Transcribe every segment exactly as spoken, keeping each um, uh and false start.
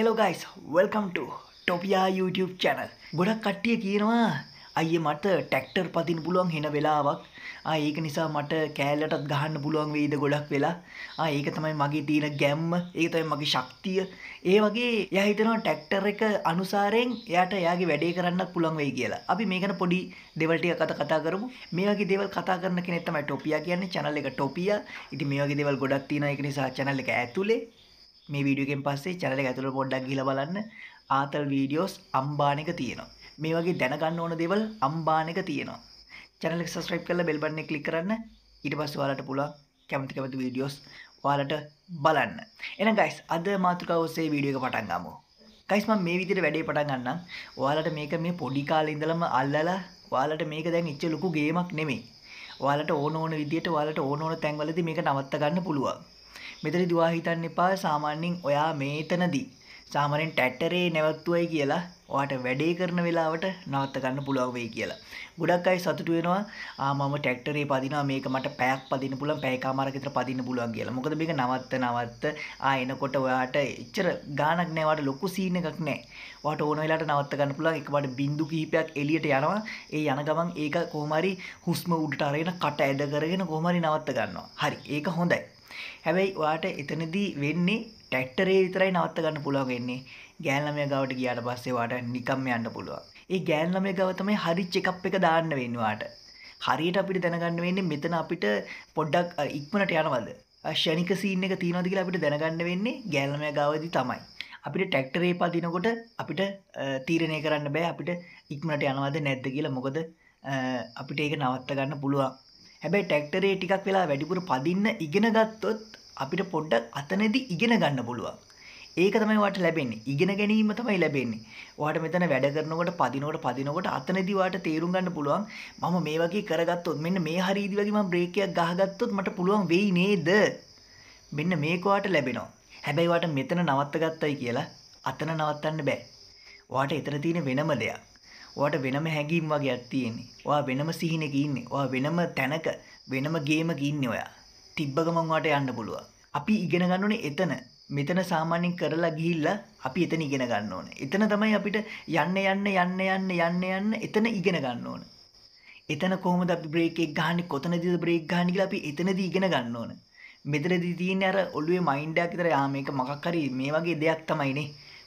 Hello guys, welcome to Topia YouTube channel. ගොඩක් කට්ටිය කියනවා අයියේ මට ට්‍රැක්ටර් පදින්න පුළුවන් වෙන වෙලාවක්. ආ ඒක නිසා මට කෑල්ලටත් ගහන්න පුළුවන් වෙයිද ගොඩක් වෙලා. ආ ඒක තමයි මගේ තියෙන ගැම්ම, ඒක තමයි මගේ ශක්තිය. ඒ වගේ එයා හිතනවා ට්‍රැක්ටර් එක අනුසාරයෙන් එයාට එයාගේ වැඩේ කරන්නත් පුළුවන් වෙයි කියලා. අපි මේකන පොඩි දෙවල් ටිකක් අත කතා කරමු. මේ වගේ දේවල් කතා කරන කෙනෙක් තමයි ටොපියා කියන්නේ. channel එක ටොපියා. ඉතින් මේ වගේ දේවල් ගොඩක් තියෙනවා. ඒක නිසා channel එක ඇතුලේ මේ වීඩියෝ එකෙන් පස්සේ channel එක ඇතුළට පොඩ්ඩක් ගිහලා බලන්න ආතල් වීඩියෝස් අම්බාන එක තියෙනවා. මේ වගේ දැනගන්න ඕන දේවල් අම්බාන එක තියෙනවා. channel එක subscribe කරලා bell button එක click කරන්න. ඊට පස්සේ ඔයාලට පුළුවන් කැමති කැමති වීඩියෝස් ඔයාලට බලන්න. එහෙනම් guys අද මාතෘකාව ඔස්සේ වීඩියෝ එක පටන් ගමු. guys මම මේ විදිහට වැඩේ පටන් ගන්නම්. ඔයාලට මේක මේ පොඩි කාලේ ඉඳලම අල්ලලා ඔයාලට මේක දැන් ඉච්ච ලොකු ගේමක් නෙමෙයි. ඔයාලට ඕන ඕන විදිහට ඔයාලට ඕන ඕන තැන්වලදී මේක නවත්ත ගන්න පුළුවන්. මෙතනදී දුවා හිතන්න එපා සාමාන්‍යයෙන් ඔයා මේතනදී සාමාන්‍යයෙන් ටැටරේ නැවතුයි කියලා ඔයාට වැඩේ කරන වෙලාවට නවත්ත ගන්න පුළුවන් වෙයි කියලා. ගොඩක් අය සතුටු වෙනවා ආ මම ට්‍රැක්ටරේ පදිනවා මේක මට පැයක් පදින්න පුළුවන් පැයකමාරක විතර පදින්න පුළුවන් කියලා. මොකද මේක නවත්ත නවත්ත ආ එනකොට ඔයාට එච්චර ගාණක් නෑ ඔයාට ලොකු සීන් එකක් නෑ. ඔයාට ඕන වෙලාවට නවත්ත ගන්න පුළුවන් එකපාරට බින්දු කිහිපයක් එළියට යනවා. ඒ යන ගමන් ඒක කොහොම හරි හුස්ම උඩට අරගෙන කට ඇද කරගෙන කොහොම හරි නවත්ත ගන්නවා. හරි ඒක හොඳයි. හැබැයි ඔයාට එතනදී වෙන්නේ ට්‍රැක්ටරේ විතරයි නවත්ත ගන්න පුළුවන් වෙන්නේ. ගෑන් ළමයා ගාවට ගියාට පස්සේ ඔයාට නිකම්ම යන්න පුළුවන්. ඒ ගෑන් ළමයා ගාව තමයි හරි චෙක්අප් එක දාන්න වෙන්නේ ඔයාට. හරියට අපිට දැනගන්න වෙන්නේ මෙතන අපිට පොඩ්ඩක් ඉක්මනට යනවද? ෂණික සීන් එක තියනවද කියලා අපිට දැනගන්න වෙන්නේ ගෑන් ළමයා ගාවදී තමයි. අපිට ට්‍රැක්ටරේ පදිනකොට අපිට තීරණය කරන්න බෑ අපිට ඉක්මනට යනවද නැද්ද කියලා. මොකද අපිට ඒක නවත්ත ගන්න පුළුවන්. හැබැයි ට්‍රැක්ටරේ ටිකක් වෙලා වැඩිපුර පදින්න ඉගෙන ගත්තොත් අපිට පොඩ්ඩක් අතනදී ඉගෙන ගන්න පුළුවන්. ඒක තමයි ඔයාට ලැබෙන්නේ. ඉගෙන ගැනීම තමයි ලැබෙන්නේ. ඔයාට මෙතන වැඩ කරනකොට පදිනකොට පදිනකොට අතනදී ඔයාට තේරුම් ගන්න පුළුවන් මම මේ වගේ කරගත්තොත් මෙන්න මේ හරියදී වගේ මම බ්‍රේක් එකක් ගහගත්තොත් මට පුළුවන් වෙයි නේද? මෙන්න මේක ඔයාට ලැබෙනවා. හැබැයි ඔයාට මෙතන නවත්ත ගත්තයි කියලා අතන නවත්තන්න බෑ. ඔයාට ඊතර තියෙන වෙනම දෙයක්. ඔයාට වෙනම හැඟීම් වගේක් තියෙන්නේ. ඔයා වෙනම සිහිනක ඉන්නේ. ඔයා වෙනම තැනක වෙනම ගේමක ඉන්නේ ඔයා. තිබ්බ ගමන් ඔයාට යන්න පුළුවන්. අපි ඉගෙන ගන්න ඕනේ එතන. මෙතන සාමාන්‍යයෙන් කරලා ගිහිල්ලා අපි එතන ඉගෙන ගන්න ඕනේ. එතන තමයි අපිට යන්න යන්න යන්න යන්න යන්න යන්න එතන ඉගෙන ගන්න ඕනේ. එතන කොහොමද අපි බ්‍රේක් එක ගහන්නේ? කොතනදීද බ්‍රේක් ගහන්නේ කියලා අපි එතනදී ඉගෙන ගන්න ඕනේ. මෙතනදී තියෙන්නේ අර ඔළුවේ මයින්ඩ් එකක් විතර යා මේක මොකක් හරි මේ වගේ දෙයක් තමයිනේ.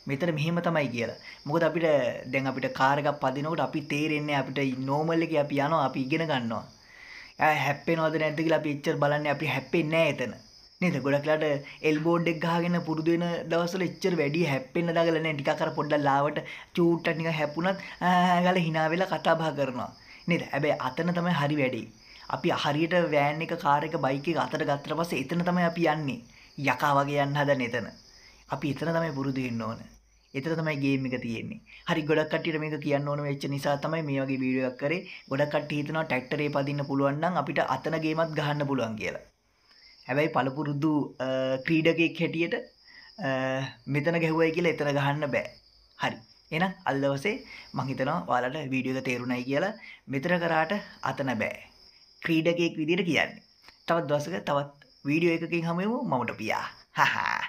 මෙතන මෙහෙම තමයි කියලා. මොකද අපිට දැන් අපිට කාර් එකක් පදිනකොට අපි තේරෙන්නේ අපිට normal එකේ අපි යනවා අපි ඉගෙන ගන්නවා. ආ හැප්පෙනවද නැද්ද කියලා අපි එච්චර බලන්නේ අපි හැප්පෙන්නේ නැහැ එතන. නේද? ගොඩක් වෙලාවට එල්බෝඩ් එක ගහගෙන පුරුදු වෙන දවස්වල එච්චර වැඩි හැප්පෙන්න දාගලා නැහැ. ටිකක් අර පොඩ්ඩක් ලාවට චූට්ට නිකන් හැප්පුණත් ගාලා hina වෙලා කතා බහ කරනවා. නේද? හැබැයි අතන තමයි හරි වැඩේ. අපි හරියට වෑන් එක කාර් එක බයික් එක අතට ගත්තට පස්සේ එතන තමයි අපි යන්නේ. යකා වගේ යන්න හදන්නේ එතන. අපි එතන තමයි පුරුදු වෙන්න ඕන. එතන තමයි ගේම් එක තියෙන්නේ. හරි ගොඩක් කට්ටියට මේක කියන්න ඕන වෙච්ච නිසා තමයි මේ වගේ වීඩියෝ එකක් කරේ. ගොඩක් කට්ටිය හිතනවා ට්‍රැක්ටරේ පදින්න පුළුවන් නම් අපිට අතන ගේමත් ගහන්න පුළුවන් කියලා. හැබැයි පළපුරුදු ක්‍රීඩකෙක් හැටියට මෙතන ගැහුවයි කියලා එතන ගහන්න බෑ. හරි. එහෙනම් අද දවසේ මම හිතනවා ඔයාලට වීඩියෝ එක තේරුණයි කියලා. මෙතන කරාට අතන බෑ. ක්‍රීඩකෙක් විදියට කියන්නේ. තවත් දවසක තවත් වීඩියෝ එකකින් හමු වෙමු. මම ටොපියා. හහා.